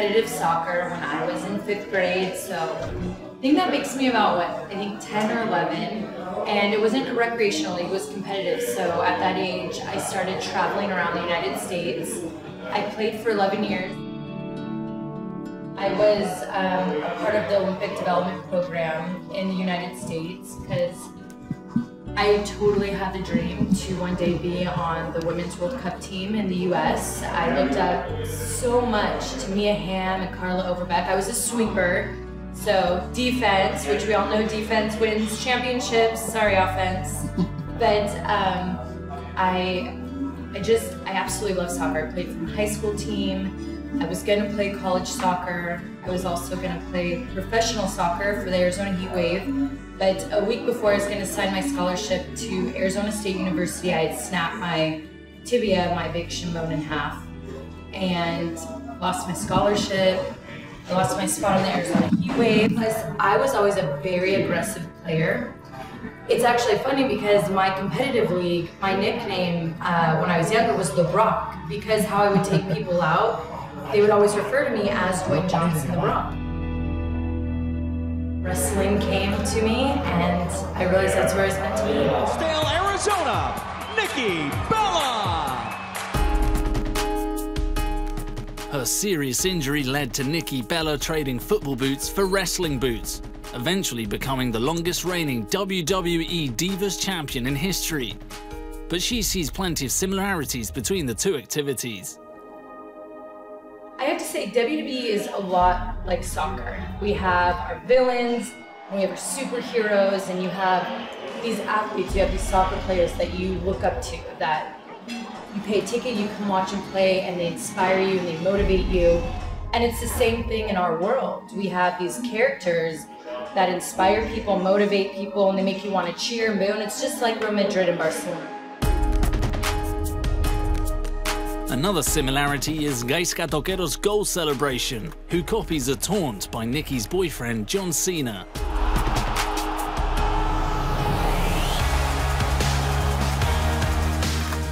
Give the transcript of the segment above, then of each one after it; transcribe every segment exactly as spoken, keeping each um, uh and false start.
competitive soccer when I was in fifth grade, so I think that makes me about, what, I think ten or eleven, and it wasn't recreational, it was competitive, so at that age I started traveling around the United States. I played for eleven years. I was um, a part of the Olympic Development Program in the United States because I totally had the dream to one day be on the Women's World Cup team in the U S. I looked up so much to Mia Hamm and Carla Overbeck. I was a sweeper, so defense, which we all know defense wins championships, sorry offense. But um, I, I just, I absolutely love soccer. I played for my high school team. I was going to play college soccer. I was also going to play professional soccer for the Arizona Heat Wave. But a week before I was going to sign my scholarship to Arizona State University, I had snapped my tibia, my big shin bone, in half, and lost my scholarship. I lost my spot on the Arizona Heat Wave. Plus, I was always a very aggressive player. It's actually funny because my competitive league, my nickname uh, when I was younger was The Rock, because how I would take people out, they would always refer to me as Dwayne Johnson, The Rock. Wrestling came to me, and I realized that's where I was meant to be. Still Arizona, Nikki Bella! Her serious injury led to Nikki Bella trading football boots for wrestling boots, eventually becoming the longest reigning W W E Divas Champion in history. But she sees plenty of similarities between the two activities. I have to say, W W E is a lot like soccer. We have our villains, and we have our superheroes, and you have these athletes, you have these soccer players that you look up to, that you pay a ticket, you can watch them play, and they inspire you, and they motivate you. And it's the same thing in our world. We have these characters that inspire people, motivate people, and they make you want to cheer and boo, and it's just like Real Madrid and Barcelona. Another similarity is Gaizka Toquero's goal celebration, who copies a taunt by Nikki's boyfriend, John Cena.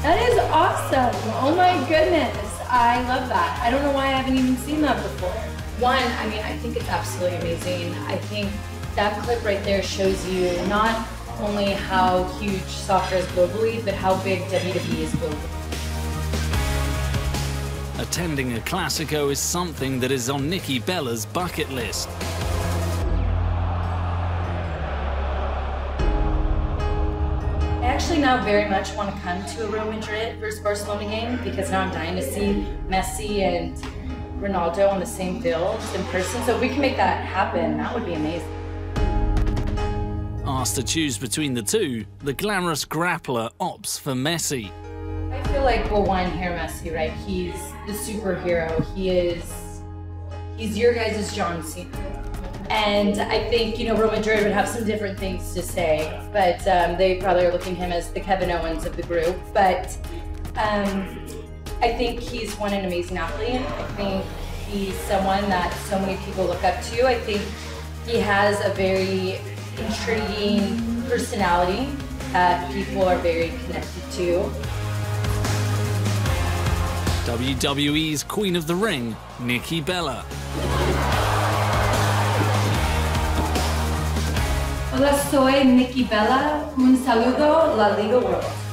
That is awesome. Oh my goodness. I love that. I don't know why I haven't even seen that before. One, I mean, I think it's absolutely amazing. I think that clip right there shows you not only how huge soccer is globally, but how big W W E is globally. Attending a Clasico is something that is on Nikki Bella's bucket list. I actually now very much want to come to a Real Madrid versus Barcelona game, because now I'm dying to see Messi and Ronaldo on the same field in person. So if we can make that happen, that would be amazing. Asked to choose between the two, the glamorous grappler opts for Messi. I feel like, well, one, here Messi, right? He's the superhero. He is, he's your guys' John Cena. And I think, you know, Real Madrid would have some different things to say, but um, they probably are looking at him as the Kevin Owens of the group. But um, I think he's, one, an amazing athlete. I think he's someone that so many people look up to. I think he has a very intriguing personality that people are very connected to. W W E's Queen of the Ring, Nikki Bella. Hola, soy Nikki Bella. Un saludo, la Liga World.